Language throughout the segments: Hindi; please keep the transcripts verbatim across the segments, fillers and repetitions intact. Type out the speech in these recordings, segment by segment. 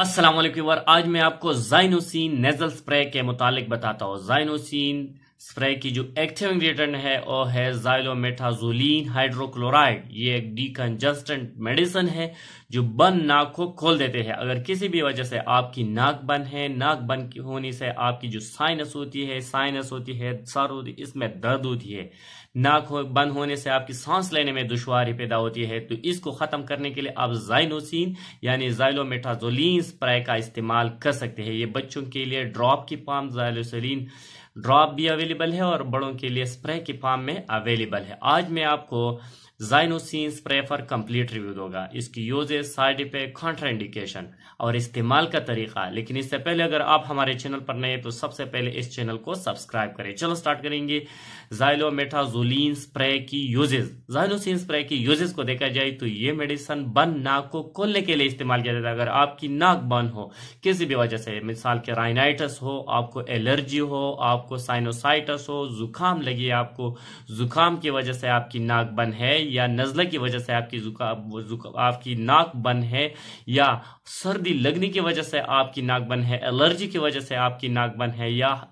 अस्सलाम वालेकुम व्यूअर्स, आज मैं आपको ज़ाइनोसिन नेजल स्प्रे के मुतालिक बताता हूँ। ज़ाइनोसिन स्प्रे की जो एक्टिव इंग्रेडिएंट है वो है ज़ाइलोमेथाज़ोलिन हाइड्रोक्लोराइड। ये एक डीकंजस्टेंट मेडिसिन है जो बंद नाक को खोल देते हैं। अगर किसी भी वजह से आपकी नाक बंद है, नाक बंद होने से आपकी जो साइनस होती है साइनस होती है सर होती है, इसमें दर्द होती है। नाक हो, बंद होने से आपकी सांस लेने में दुश्वारी पैदा होती है, तो इसको खत्म करने के लिए आप ज़ाइनोसिन यानी ज़ाइलोमेथाज़ोलिन स्प्रे का इस्तेमाल कर सकते हैं। ये बच्चों के लिए ड्रॉप की फॉर्म ज़ाइलोसिन ड्रॉप भी अवेलेबल है और बड़ों के लिए स्प्रे की फॉर्म में अवेलेबल है। आज मैं आपको ज़ाइनोसिन स्प्रे पर कंप्लीट रिव्यू दूंगा, इसकी यूजेज, साइड इफेक्ट, कॉन्ट्राइंडिकेशन और इस्तेमाल का तरीका। लेकिन इससे पहले अगर आप हमारे चैनल पर नए तो सबसे पहले इस चैनल को सब्सक्राइब करें। चलो स्टार्ट करेंगे ज़ाइलोमेथाज़ोलिन स्प्रे की यूजेज। ज़ाइनोसिन स्प्रे की यूजेज को देखा जाए तो ये मेडिसिन बंद नाक को खोलने के लिए इस्तेमाल किया जाता है। अगर आपकी नाक बंद हो किसी भी वजह से, मिसाल के राइनाइटस हो, आपको एलर्जी हो, आपको साइनोसाइटस हो, जुकाम लगी, आपको जुकाम की वजह से आपकी नाक बंद है, या नजला की वजह से आपकी जुकाम जुका, आपकी नाक बंद है, या सर्दी लगने की वजह से आपकी नाक बंद है, एलर्जी की वजह से आपकी नाक बंद है, या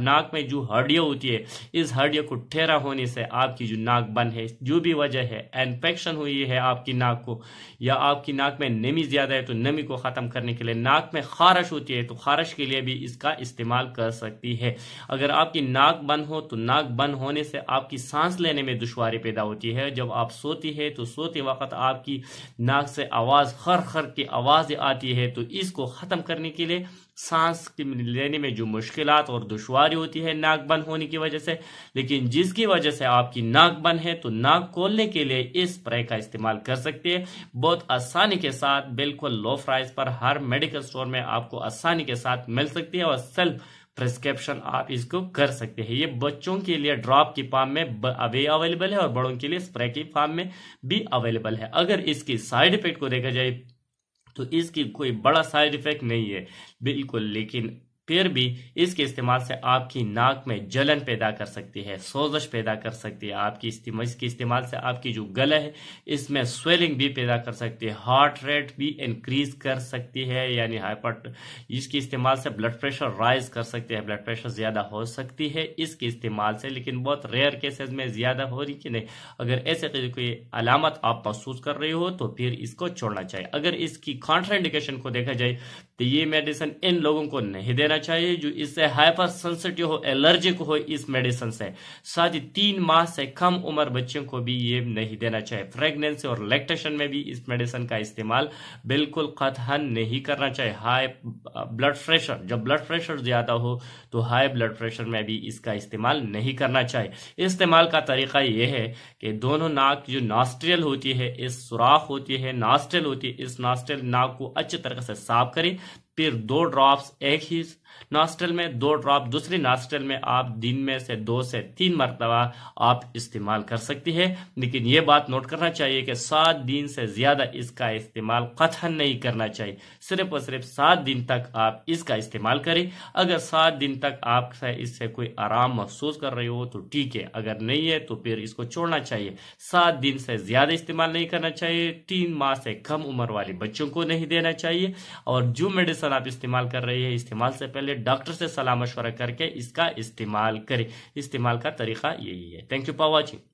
नाक में जो हड्डियां होती है इस हड्डियों को ठेरा होने से आपकी जो नाक बंद है, जो भी वजह है, इन्फेक्शन हुई है आपकी नाक को, या आपकी नाक में नमी ज्यादा है तो नमी को खत्म करने के लिए, नाक में खारिश होती है तो खारिश के लिए भी इसका इस्तेमाल कर सकती है। अगर आपकी नाक बंद हो तो नाक बंद होने से आपकी सांस लेने में दुश्वारी पैदा होती है। जब आप सोती है तो सोते वक्त आपकी नाक से आवाज, खर खर की आवाज आती है, तो इसको खत्म करने के लिए सांस लेने में जो मुश्किलात और दुश्वारी होती है नाक बंद होने की वजह से, लेकिन जिसकी वजह से आपकी नाक बंद है तो नाक खोलने के लिए इस स्प्रे का इस्तेमाल कर सकते हैं। बहुत आसानी के साथ, बिल्कुल लो प्राइस पर हर मेडिकल स्टोर में आपको आसानी के साथ मिल सकती है और सेल्फ प्रिस्क्रिप्शन आप इसको कर सकते हैं। ये बच्चों के लिए ड्रॉप की फॉर्म में अभी अवेलेबल है और बड़ों के लिए स्प्रे की फॉर्म में भी अवेलेबल है। अगर इसकी साइड इफेक्ट को देखा जाए तो इसकी कोई बड़ा साइड इफेक्ट नहीं है बिल्कुल, लेकिन फिर भी इसके इस्तेमाल से आपकी नाक में जलन पैदा कर सकती है, सोजश पैदा कर सकती है। आपकी इसके इस्तेमाल से आपकी जो गला है इसमें स्वेलिंग भी पैदा कर सकती है, हार्ट रेट भी इंक्रीज कर सकती है, यानी हाइपर इसके इस्तेमाल से ब्लड प्रेशर राइज कर सकती है, ब्लड प्रेशर ज़्यादा हो सकती है इसके इस्तेमाल से, लेकिन बहुत रेयर केसेज में ज़्यादा हो रही कि नहीं। अगर ऐसे कोई अलामत आप महसूस कर रहे हो तो फिर इसको छोड़ना चाहिए। अगर इसकी कॉन्ट्राइंडिकेशन को देखा जाए तो ये मेडिसिन इन लोगों को नहीं देना चाहिए जो इससे हाइपर सेंसिटिव हो, एलर्जिक हो इस मेडिसिन से। साथ ही तीन माह से कम उम्र बच्चों को भी ये नहीं देना चाहिए। प्रेगनेंसी और लैक्टेशन में भी इस मेडिसिन का इस्तेमाल बिल्कुल कतहन नहीं करना चाहिए। हाई ब्लड प्रेशर, जब ब्लड प्रेशर ज्यादा हो तो हाई ब्लड प्रेशर में भी इसका इस्तेमाल नहीं करना चाहिए। इस्तेमाल का तरीका यह है कि दोनों नाक जो नॉस्ट्रियल होती है, इस सुराख होती है, नॉस्ट्रियल होती है, इस नॉस्ट्रियल नाक को अच्छी तरह से साफ करें, फिर दो ड्रॉप्स एक ही नॉस्ट्रल में, दो ड्रॉप दूसरी नॉस्ट्रल में आप दिन में से दो से तीन मरतबा आप इस्तेमाल कर सकती है। लेकिन ये बात नोट करना चाहिए कि सात दिन से ज़्यादा इसका इस्तेमाल कतई नहीं करना चाहिए। सिर्फ और सिर्फ सात दिन तक आप इसका इस्तेमाल करें। अगर सात दिन तक आप इससे कोई आराम महसूस कर रहे हो तो ठीक है, अगर नहीं है तो फिर इसको छोड़ना चाहिए। सात दिन से ज़्यादा इस्तेमाल नहीं करना चाहिए। तीन माह से कम उम्र वाले बच्चों को नहीं देना चाहिए। और जो मेडिसिन आप इस्तेमाल कर रहे हैं, इस्तेमाल से पहले डॉक्टर से सलाह मशवरा करके इसका इस्तेमाल करें। इस्तेमाल का तरीका यही है। Thank you for watching.